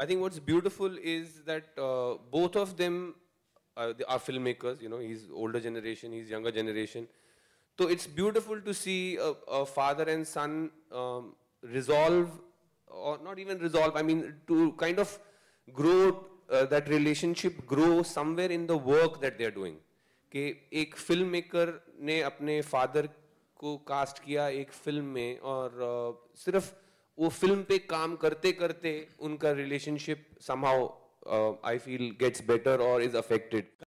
I think what's beautiful is that both of them are filmmakers. You know, he's older generation, he's younger generation. So it's beautiful to see a father and son resolve, or not even resolve, I mean, to kind of grow, that relationship grow somewhere in the work that they're doing. कि एक film maker ने अपने father को cast किया एक film में और सिर्फ वो फिल्म पे काम करते करते उनका relationship somehow I feel gets better or is affected.